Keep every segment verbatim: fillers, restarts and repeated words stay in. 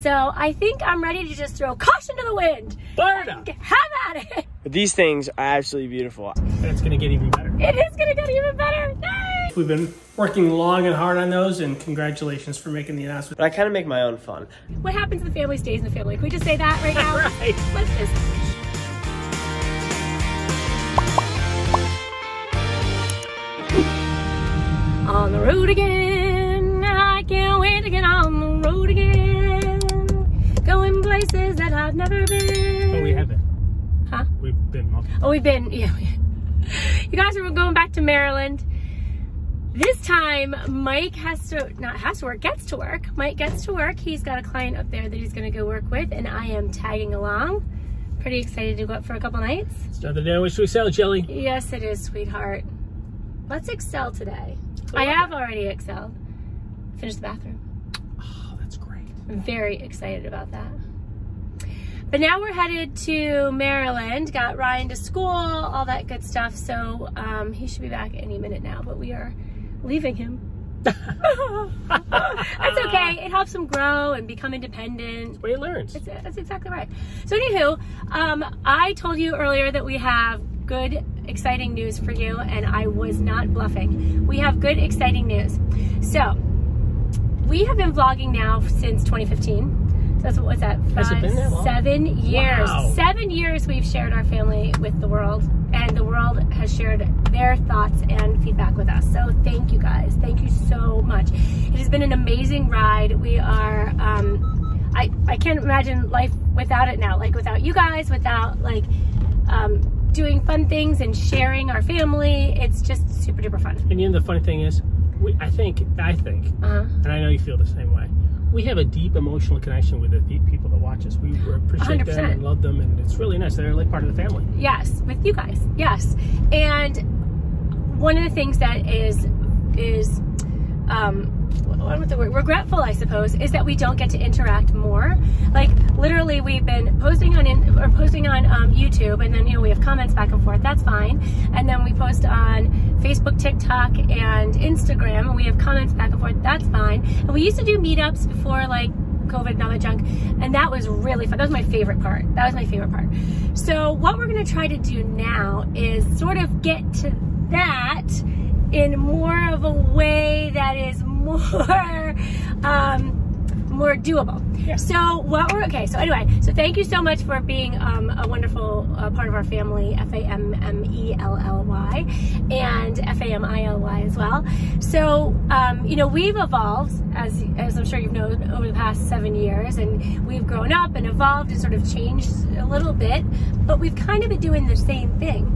So I think I'm ready to just throw caution to the wind. Burn up! Have at it! These things are absolutely beautiful. And it's gonna get even better. It is gonna get even better! Yay! We've been working long and hard on those, and congratulations for making the announcement. But I kind of make my own fun. What happens in the family stays in the family. Can we just say that right now? Right! Let's just... On the road again, I can't wait to get on the road again. Going places that I've never been. Oh, we haven't. Huh? We've been. Oh, we've been. Yeah. You guys are going back to Maryland. This time, Mike has to, not has to work, gets to work. Mike gets to work. He's got a client up there that he's going to go work with, and I am tagging along. Pretty excited to go up for a couple nights. It's another day in which we sell jelly. Yes, it is, sweetheart. Let's excel today. I have already excelled. Finished the bathroom. Oh, that's great. I'm very excited about that. But now we're headed to Maryland. Got Ryan to school, all that good stuff. So um, he should be back any minute now, but we are leaving him. That's okay. It helps him grow and become independent. That's what he learns. It's, that's exactly right. So anywho, um, I told you earlier that we have good, exciting news for you, and I was not bluffing. We have good, exciting news. So, we have been vlogging now since twenty fifteen. So that's, what's that, five, Has it been that long? seven years. Wow. Seven years we've shared our family with the world, and the world has shared their thoughts and feedback with us. So thank you guys. Thank you so much. It has been an amazing ride. We are, um, I, I can't imagine life without it now, like without you guys, without like, um, doing fun things and sharing our family. It's just super duper fun. And you know the funny thing is, we, I think, I think, uh-huh. and I know you feel the same way, we have a deep emotional connection with the people that watch us. We appreciate one hundred percent. Them and love them, and it's really nice. They're like part of the family. Yes, with you guys, yes. And one of the things that is, is, um, What was the word? regretful, I suppose, is that we don't get to interact more. Like literally, we've been posting on in, or posting on um, YouTube, and then you know we have comments back and forth. That's fine. And then we post on Facebook, TikTok, and Instagram, and we have comments back and forth. That's fine. And we used to do meetups before like COVID and all that junk, and that was really fun. That was my favorite part. That was my favorite part. So what we're gonna try to do now is sort of get to that in more of a way that is more um, more doable. Yeah. So what we're, okay, so anyway, so thank you so much for being um, a wonderful uh, part of our family, F A M M E L L Y, and F A M I L Y as well. So, um, you know, we've evolved, as, as I'm sure you've known, over the past seven years, and we've grown up and evolved and sort of changed a little bit, but we've kind of been doing the same thing.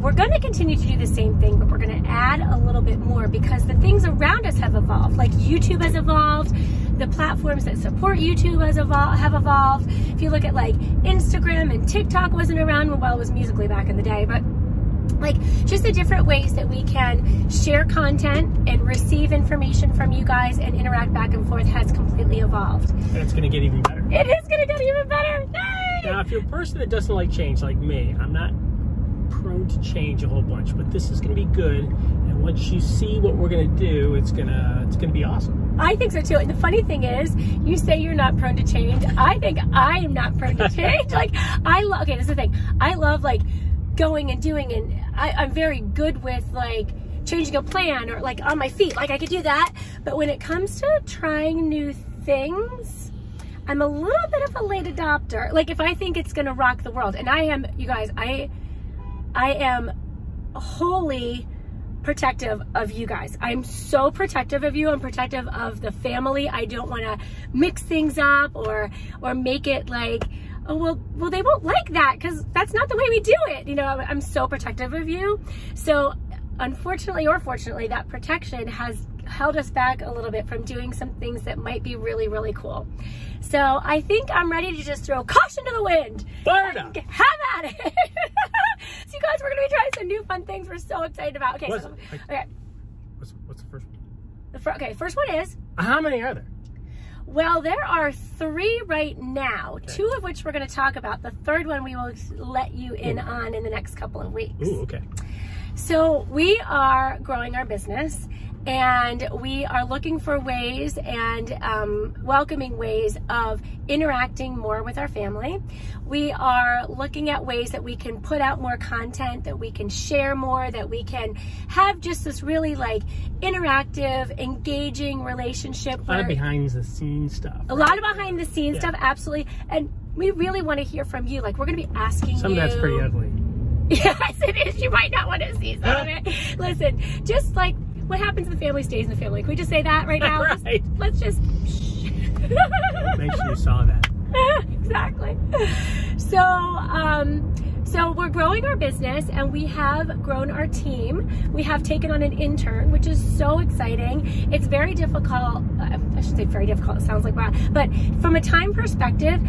We're going to continue to do the same thing, but we're going to add a little bit more because the things around us have evolved. Like YouTube has evolved, the platforms that support YouTube has evol have evolved. If you look at like Instagram and TikTok wasn't around, well, it was Musical.ly back in the day, but like just the different ways that we can share content and receive information from you guys and interact back and forth has completely evolved. And it's going to get even better. It is going to get even better. Yay! Now, if you're a person that doesn't like change, like me, I'm not prone to change a whole bunch, but this is going to be good, and once you see what we're going to do, it's gonna it's gonna be awesome. I think so too. And the funny thing is, you say you're not prone to change. I think I am not prone to change. Like I love, okay, this is the thing, I love like going and doing, and I, I'm very good with like changing a plan or like on my feet, like I could do that, but when it comes to trying new things, I'm a little bit of a late adopter. Like if I think it's gonna rock the world, and I am, you guys, I I am wholly protective of you guys. I'm so protective of you. I'm protective of the family. I don't want to mix things up or or make it like, oh, well, well they won't like that because that's not the way we do it. You know, I'm so protective of you. So unfortunately or fortunately, that protection has held us back a little bit from doing some things that might be really, really cool. So I think I'm ready to just throw caution to the wind. Burn up. Have at it. So you guys, we're going to be trying some new fun things we're so excited about. Okay, what's, so, like, okay. What's, what's the first one? The fir okay, first one is? How many are there? Well, there are three right now, okay. Two of which we're going to talk about. The third one we will let you in Ooh. on in the next couple of weeks. Ooh, okay. So we are growing our business. And we are looking for ways and um, welcoming ways of interacting more with our family. We are looking at ways that we can put out more content, that we can share more, that we can have just this really like interactive, engaging relationship. A lot of behind the scenes stuff. Right? A lot of behind the scenes yeah. stuff, absolutely. And we really want to hear from you. Like, we're going to be asking Some you. Some of that's pretty ugly. Yes, it is. You might not want to see some of it. Listen, just like, what happens in the family stays in the family. Can we just say that right now? Right. Let's, let's just shh. Make sure you saw that. Exactly. So, um, so we're growing our business, and we have grown our team. We have taken on an intern, which is so exciting. It's very difficult. I should say very difficult. It sounds like wow, but from a time perspective,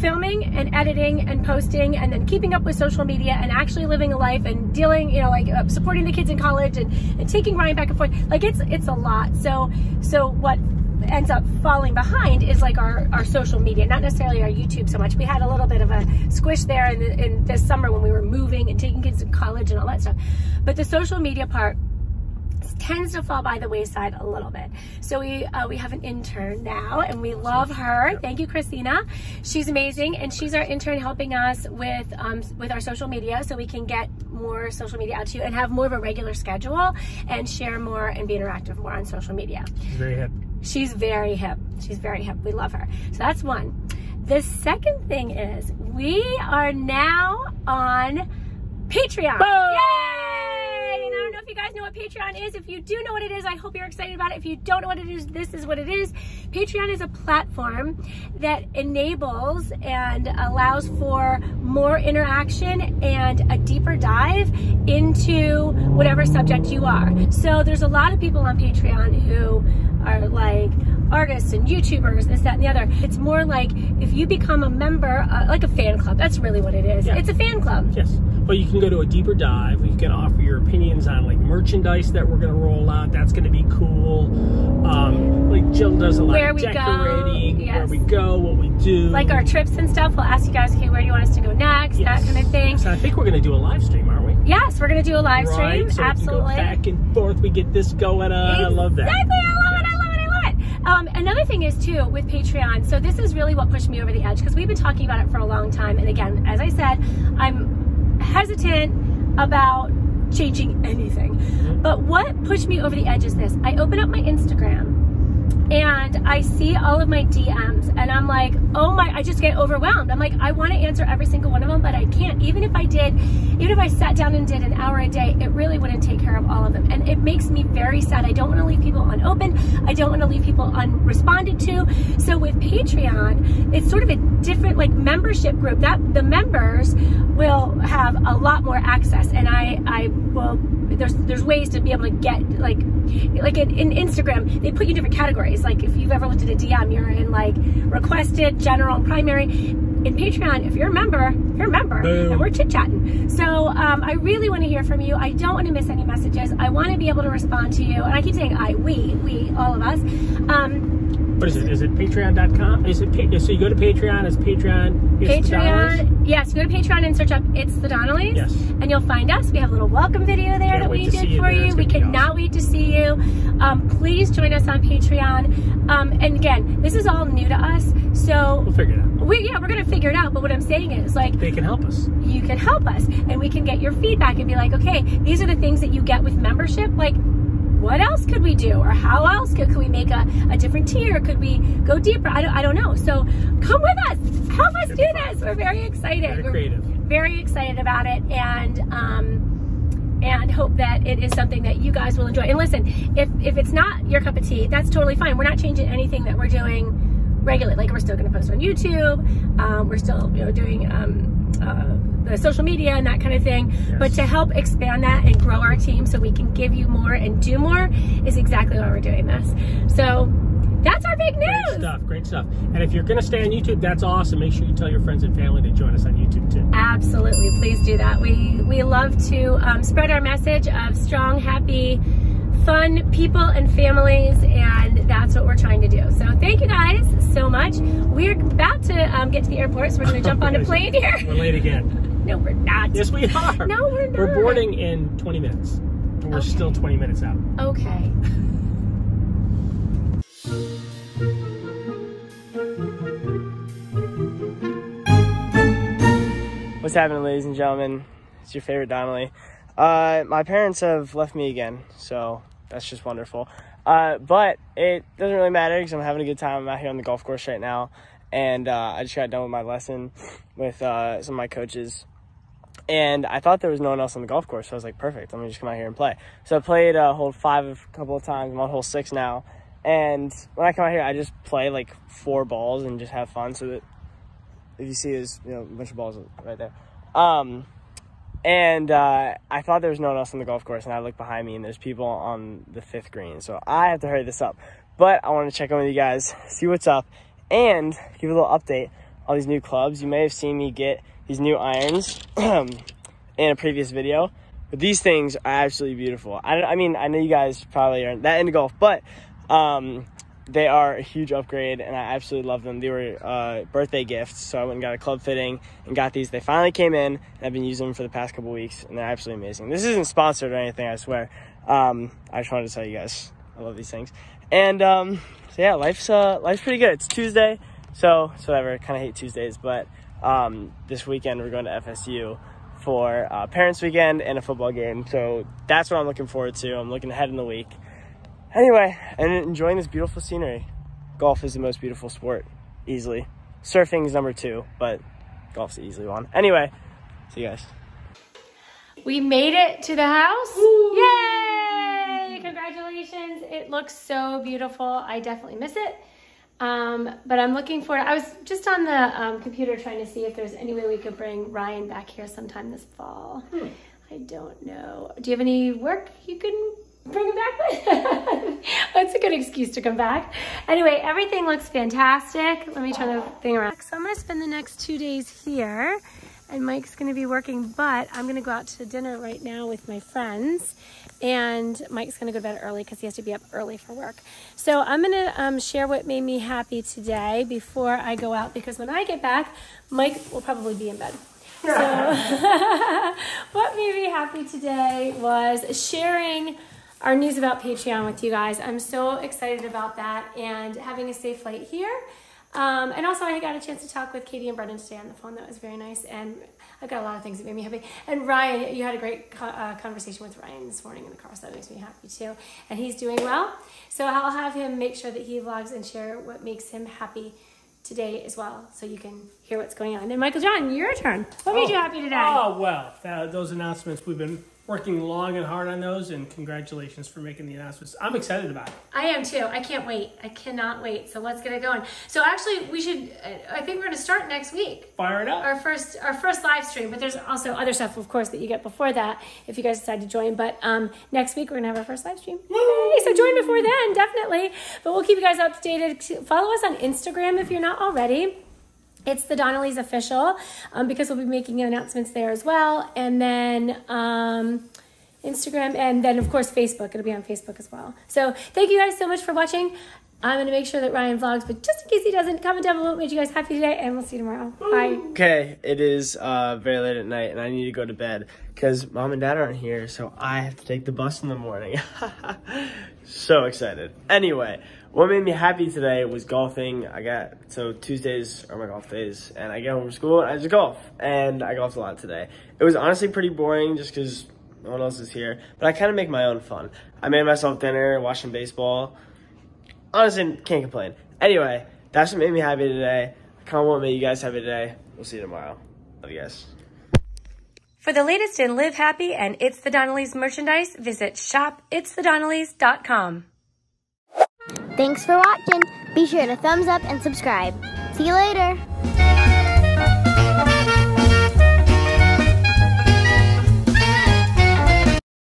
filming and editing and posting and then keeping up with social media and actually living a life and dealing, you know, like uh, supporting the kids in college and, and taking Ryan back and forth, like it's it's a lot. So so what ends up falling behind is like our, our social media, not necessarily our YouTube so much. We had a little bit of a squish there in, the, in this summer when we were moving and taking kids to college and all that stuff. But the social media part tends to fall by the wayside a little bit. So we uh, we have an intern now, and we love her. Thank you, Christina. She's amazing, and she's our intern helping us with um, with our social media, so we can get more social media out to you and have more of a regular schedule and share more and be interactive more on social media. She's very hip. She's very hip. She's very hip. We love her. So that's one. The second thing is we are now on Patreon. Boom! Yay! If you guys know what Patreon is, if you do know what it is, I hope you're excited about it. If you don't know what it is, this is what it is. Patreon is a platform that enables and allows for more interaction and a deeper dive into whatever subject you are. So there's a lot of people on Patreon who are like artists and YouTubers, this, that, and the other. It's more like if you become a member, uh, like a fan club. That's really what it is. Yeah. It's a fan club. Yes. But you can go to a deeper dive. You can offer your opinions on like merchandise that we're going to roll out. That's going to be cool. Um, like Jill does a lot where of decorating. Go, yes. Where we go, what we do. Like our trips and stuff. We'll ask you guys, okay, where do you want us to go next? Yes. That kind of thing. So I think we're going to do a live stream, aren't we? Yes, we're going to do a live right, stream. So absolutely. We can go back and forth. We get this going. Uh, exactly. I love that. Exactly. I love yes. it. I love it. Um, another thing is too with Patreon, so this is really what pushed me over the edge, because we've been talking about it for a long time, and again, as I said, I'm hesitant about changing anything, but what pushed me over the edge is this. I open up my Instagram and I see all of my D Ms, and I'm like, oh my, I just get overwhelmed. I'm like, I want to answer every single one of them, but I can't. Even if I did, even if I sat down and did an hour a day, it really wouldn't take care of all of them. And it makes me very sad. I don't want to leave people unopened. I don't want to leave people unresponded to. So with Patreon, it's sort of a different like membership group that the members will have a lot more access. And I, I will, there's, there's ways to be able to get like, like in, in Instagram, they put you in different categories. Like if you've ever looked at a D M, you're in like requested, general, and primary. In Patreon, if you're a member, you're a member, Boom. And we're chit-chatting. So um, I really want to hear from you. I don't want to miss any messages. I want to be able to respond to you. And I keep saying I, we, we, all of us. Um, what is it? Is it patreon dot com? Is it so you go to Patreon? Is Patreon? It's Patreon. Yes, you go to Patreon and search up It's the Donnellys. Yes. And you'll find us. We have a little welcome video there Can't that we did for you. you. We cannot awesome. wait to see you. Um, please join us on Patreon. Um, and again, this is all new to us, so we'll figure it out. We, yeah, we're going to figure it out, but what I'm saying is, like, they can help us. You can help us, and we can get your feedback and be like, okay, these are the things that you get with membership. Like, what else could we do? Or how else could, could we make a, a different tier? Could we go deeper? I don't, I don't know. So come with us. Help us do this. We're very excited. Very creative. We're very excited about it, and um, and hope that it is something that you guys will enjoy. And listen, if, if it's not your cup of tea, that's totally fine. We're not changing anything that we're doing regularly. Like, we're still going to post on YouTube. Um, we're still, you know, doing um, uh, the social media and that kind of thing. Yes. But to help expand that and grow our team so we can give you more and do more is exactly why we're doing this. So that's our big news. Great stuff. Great stuff. And if you're going to stay on YouTube, that's awesome. Make sure you tell your friends and family to join us on YouTube too. Absolutely. Please do that. We, we love to um, spread our message of strong, happy, fun people and families, and that's what we're trying to do. So thank you guys so much. We're about to um, get to the airport, so we're going to jump on a plane here. We're late again. No, we're not. Yes, we are. No, we're not. We're boarding in twenty minutes. And we're okay. Still twenty minutes out. Okay. What's happening, ladies and gentlemen? It's your favorite Donnelly. Uh, my parents have left me again, so that's just wonderful. Uh, but it doesn't really matter because I'm having a good time. I'm out here on the golf course right now, and uh, I just got done with my lesson with uh, some of my coaches. And I thought there was no one else on the golf course, so I was like, perfect, let me just come out here and play. So I played uh, hole five a couple of times. I'm on hole six now. And when I come out here, I just play like four balls and just have fun. So that if you see, there's, you know, a bunch of balls right there. Um, and uh, I thought there was no one else on the golf course, and I look behind me, and there's people on the fifth green. So I have to hurry this up. But I want to check in with you guys, see what's up, and give a little update on these new clubs. You may have seen me get these new irons in a previous video, but these things are absolutely beautiful. I, I mean, I know you guys probably aren't that into golf, but um, they are a huge upgrade, and I absolutely love them. They were uh, birthday gifts, so I went and got a club fitting and got these. They finally came in, and I've been using them for the past couple weeks, and they're absolutely amazing. This isn't sponsored or anything, I swear. Um, I just wanted to tell you guys I love these things. And um, so yeah, life's, uh, life's pretty good. It's Tuesday, so it's whatever. I kind of hate Tuesdays, but... Um, this weekend we're going to F S U for uh, Parents Weekend and a football game, so that's what I'm looking forward to. I'm looking ahead in the week. Anyway, and enjoying this beautiful scenery. Golf is the most beautiful sport, easily. Surfing is number two, but golf's the easy one. Anyway, see you guys. We made it to the house. Woo. Yay! Congratulations. It looks so beautiful. I definitely miss it. Um, but I'm looking forward. I was just on the um, computer trying to see if there's any way we could bring Ryan back here sometime this fall. Hmm. I don't know. Do you have any work you can bring him back with? That's a good excuse to come back. Anyway, everything looks fantastic. Let me turn the thing around. So I'm going to spend the next two days here, and Mike's going to be working, but I'm going to go out to dinner right now with my friends. And Mike's going to go to bed early because he has to be up early for work. So I'm going to um, share what made me happy today before I go out, because when I get back, Mike will probably be in bed. So what made me happy today was sharing our news about Patreon with you guys. I'm so excited about that and having a safe flight here. Um, and also I got a chance to talk with Katie and Brendan today on the phone. That was very nice. And I've got a lot of things that made me happy. And Ryan, you had a great co uh, conversation with Ryan this morning in the car, so that makes me happy too. And he's doing well. So I'll have him make sure that he vlogs and share what makes him happy today as well, so you can hear what's going on. And Michael John, your turn. What oh, made you happy today? Oh, well, that, those announcements, we've been working long and hard on those, and congratulations for making the announcements. I'm excited about it. I am too. I can't wait. I cannot wait. So let's get it going. So actually, we should, I think we're going to start next week. Fire it up. Our first our first live stream, but there's also other stuff, of course, that you get before that if you guys decide to join. But um, next week, we're going to have our first live stream. Yay! So join before then, definitely. But we'll keep you guys updated. Follow us on Instagram if you're not already. It's the Donnellys official, um, because we'll be making announcements there as well. And then um, Instagram, and then of course Facebook. It'll be on Facebook as well. So thank you guys so much for watching. I'm gonna make sure that Ryan vlogs, but just in case he doesn't, comment down below what made you guys happy today, and we'll see you tomorrow. Bye. Okay, it is uh, very late at night, and I need to go to bed because mom and dad aren't here, so I have to take the bus in the morning. So excited. Anyway, what made me happy today was golfing. I got, so Tuesdays are my golf days, and I get home from school and I just golf, and I golfed a lot today. It was honestly pretty boring just because no one else is here, but I kind of make my own fun. I made myself dinner, watching baseball. Honestly, can't complain. Anyway, that's what made me happy today. Comment what made you guys happy today. We'll see you tomorrow. Love you guys. For the latest in Live Happy and It's the Donnellys merchandise, visit shop it's the donnellys dot com. Thanks for watching. Be sure to thumbs up and subscribe. See you later.